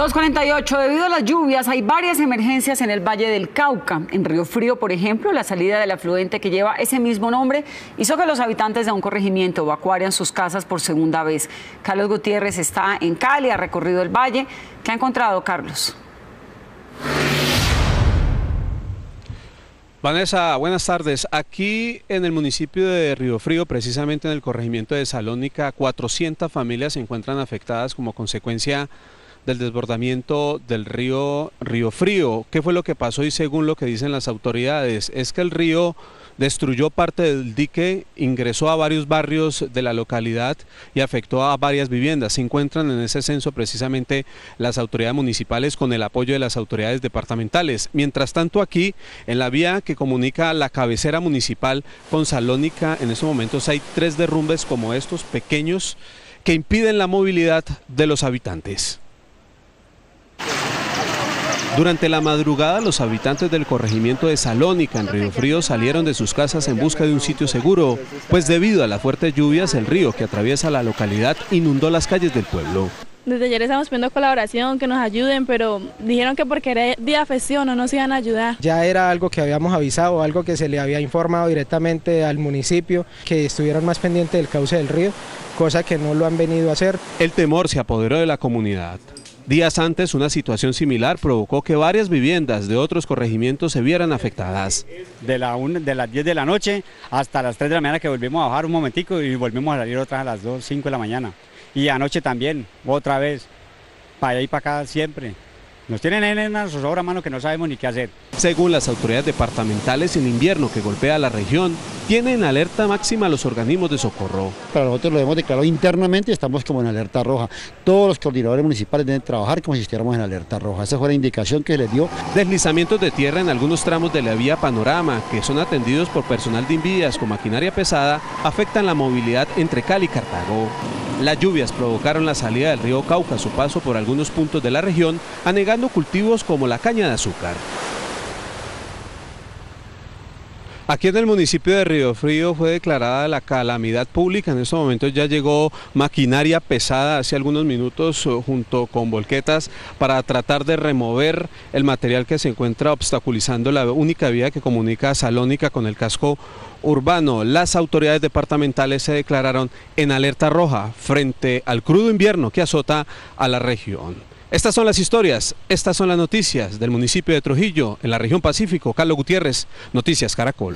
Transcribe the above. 2:48. Debido a las lluvias hay varias emergencias en el Valle del Cauca. En Río Frío, por ejemplo, la salida del afluente que lleva ese mismo nombre hizo que los habitantes de un corregimiento evacuaran sus casas por segunda vez. Carlos Gutiérrez está en Cali, ha recorrido el valle. ¿Qué ha encontrado, Carlos? Vanessa, buenas tardes. Aquí en el municipio de Río Frío, precisamente en el corregimiento de Salónica, 400 familias se encuentran afectadas como consecuencia del desbordamiento del río Frío. ¿Qué fue lo que pasó? Y según lo que dicen las autoridades, es que el río destruyó parte del dique, ingresó a varios barrios de la localidad y afectó a varias viviendas. Se encuentran en ese censo precisamente las autoridades municipales con el apoyo de las autoridades departamentales. Mientras tanto, aquí en la vía que comunica la cabecera municipal con Salónica, en estos momentos hay 3 derrumbes como estos, pequeños, que impiden la movilidad de los habitantes. Durante la madrugada, los habitantes del corregimiento de Salónica, en Río Frío, salieron de sus casas en busca de un sitio seguro, pues debido a las fuertes lluvias, el río que atraviesa la localidad inundó las calles del pueblo. Desde ayer estamos pidiendo colaboración, que nos ayuden, pero dijeron que porque era día festivo no nos iban a ayudar. Ya era algo que habíamos avisado, algo que se le había informado directamente al municipio, que estuvieran más pendientes del cauce del río, cosa que no lo han venido a hacer. El temor se apoderó de la comunidad. Días antes, una situación similar provocó que varias viviendas de otros corregimientos se vieran afectadas. De las 10 de la noche hasta las 3 de la mañana, que volvimos a bajar un momentico y volvimos a salir otra a las 2, 5 de la mañana. Y anoche también, otra vez, para allá y para acá siempre. Nos tienen en la zozobra, mano, que no sabemos ni qué hacer. Según las autoridades departamentales, el invierno que golpea a la región tiene en alerta máxima a los organismos de socorro. Pero nosotros lo hemos declarado internamente y estamos como en alerta roja. Todos los coordinadores municipales deben trabajar como si estuviéramos en alerta roja. Esa fue la indicación que se les dio. Deslizamientos de tierra en algunos tramos de la vía Panorama, que son atendidos por personal de INVÍAS con maquinaria pesada, afectan la movilidad entre Cali y Cartago. Las lluvias provocaron la salida del río Cauca, su paso por algunos puntos de la región, anegando cultivos como la caña de azúcar. Aquí en el municipio de Río Frío fue declarada la calamidad pública. En estos momentos ya llegó maquinaria pesada hace algunos minutos junto con volquetas para tratar de remover el material que se encuentra obstaculizando la única vía que comunica Salónica con el casco urbano. Las autoridades departamentales se declararon en alerta roja frente al crudo invierno que azota a la región. Estas son las historias, estas son las noticias del municipio de Trujillo, en la región Pacífico. Carlos Gutiérrez, Noticias Caracol.